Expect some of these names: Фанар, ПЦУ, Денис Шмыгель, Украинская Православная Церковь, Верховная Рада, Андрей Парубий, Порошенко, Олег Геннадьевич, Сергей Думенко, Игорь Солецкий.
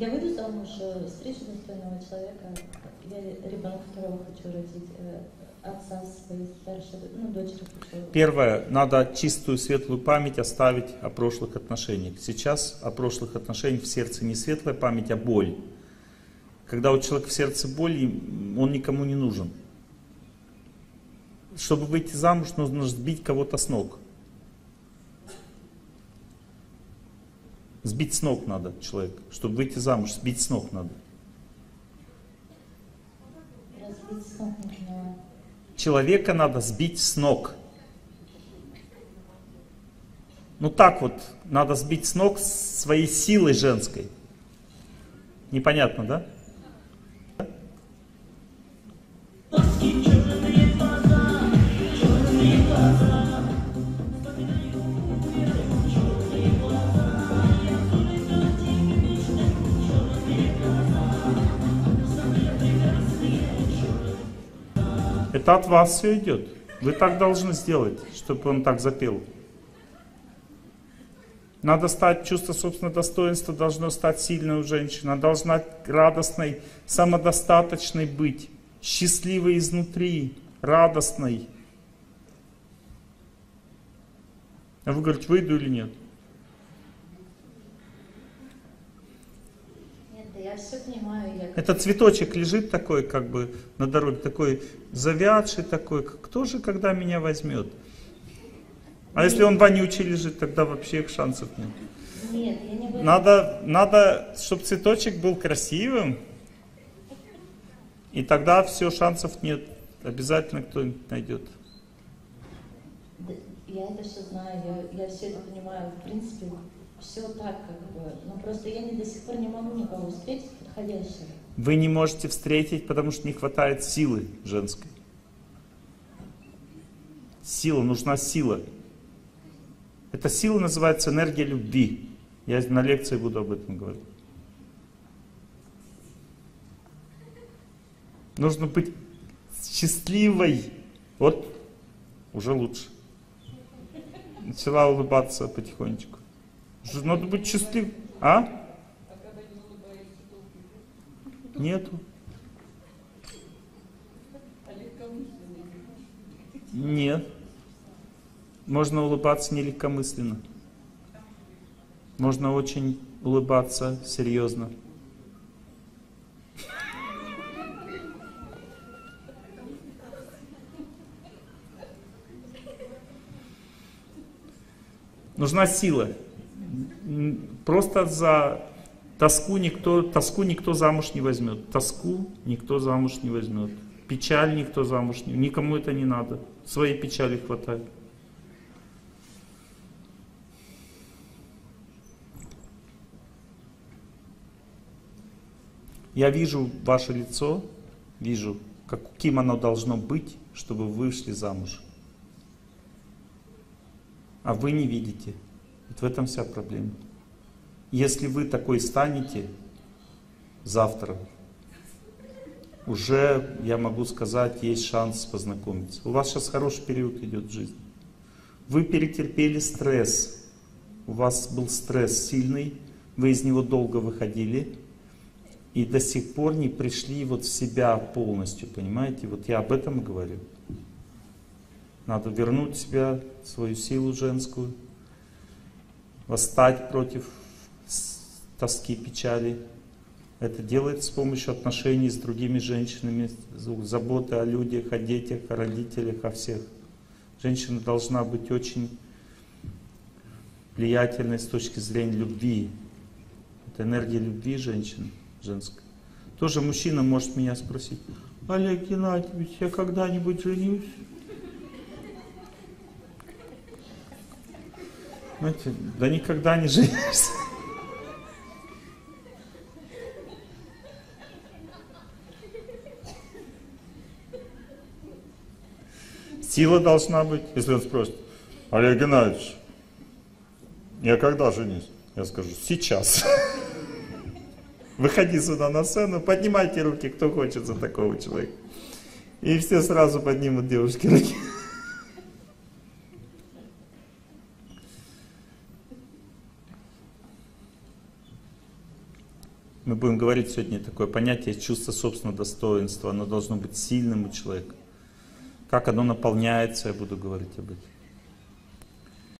Я выйду замуж, встречу достойного человека. Я ребенка второго хочу родить, отца своей старшей, дочери. Первое, надо чистую, светлую память оставить о прошлых отношениях. Сейчас о прошлых отношениях в сердце не светлая память, а боль. Когда у человека в сердце боль, он никому не нужен. Чтобы выйти замуж, нужно сбить кого-то с ног. Сбить с ног надо человека. Чтобы выйти замуж, сбить с ног надо. Человека надо сбить с ног. Ну так вот, надо сбить с ног своей силой женской. Непонятно, да? Это от вас все идет. Вы так должны сделать, чтобы он так запел. Надо стать, чувство собственного достоинства должно стать сильной у женщины. Она должна радостной, самодостаточной быть, счастливой изнутри, радостной. А вы говорите, выйду или нет? Я все понимаю, я... Это цветочек лежит такой, как бы, на дороге, такой завядший такой. Кто же когда меня возьмет? А нет. Если он вонючий лежит, тогда вообще их шансов нет. Нет, я не буду... надо, чтобы цветочек был красивым, и тогда все, шансов нет. Обязательно кто-нибудь найдет. Я это все знаю, я все это понимаю, в принципе... Все так, как бы. Но просто я до сих пор не могу никого встретить подходящего. Вы не можете встретить, потому что не хватает силы женской. Сила, нужна сила. Эта сила называется энергия любви. Я на лекции буду об этом говорить. Нужно быть счастливой. Вот, уже лучше. Начала улыбаться потихонечку. Надо быть счастливым. А? Нету. Нет. Можно улыбаться нелегкомысленно. Можно очень улыбаться серьезно. Нужна сила. Просто за тоску никто замуж не возьмет. Тоску никто замуж не возьмет. Печаль никто замуж не возьмет. Никому это не надо. Своей печали хватает. Я вижу ваше лицо, вижу, каким оно должно быть, чтобы вы вышли замуж. А вы не видите. Вот в этом вся проблема. Если вы такой станете завтра, уже, я могу сказать, есть шанс познакомиться. У вас сейчас хороший период идет в жизни. Вы перетерпели стресс. У вас был стресс сильный, вы из него долго выходили и до сих пор не пришли вот в себя полностью, понимаете? Вот я об этом и говорю. Надо вернуть себя, свою силу женскую. Восстать против тоски, печали. Это делается с помощью отношений с другими женщинами, заботы о людях, о детях, о родителях, о всех. Женщина должна быть очень влиятельной с точки зрения любви. Это энергия любви женщин, женской. Тоже мужчина может меня спросить: Олег Геннадьевич, я когда-нибудь женюсь? Знаете, да никогда не женишься. Сила должна быть. Если он спросит: Олег Геннадьевич, я когда женюсь? Я скажу: сейчас. Выходи сюда на сцену, поднимайте руки, кто хочет за такого человека. И все сразу поднимут девушки руки. Мы будем говорить сегодня такое понятие чувство собственного достоинства. Оно должно быть сильным у человека. Как оно наполняется, я буду говорить об этом.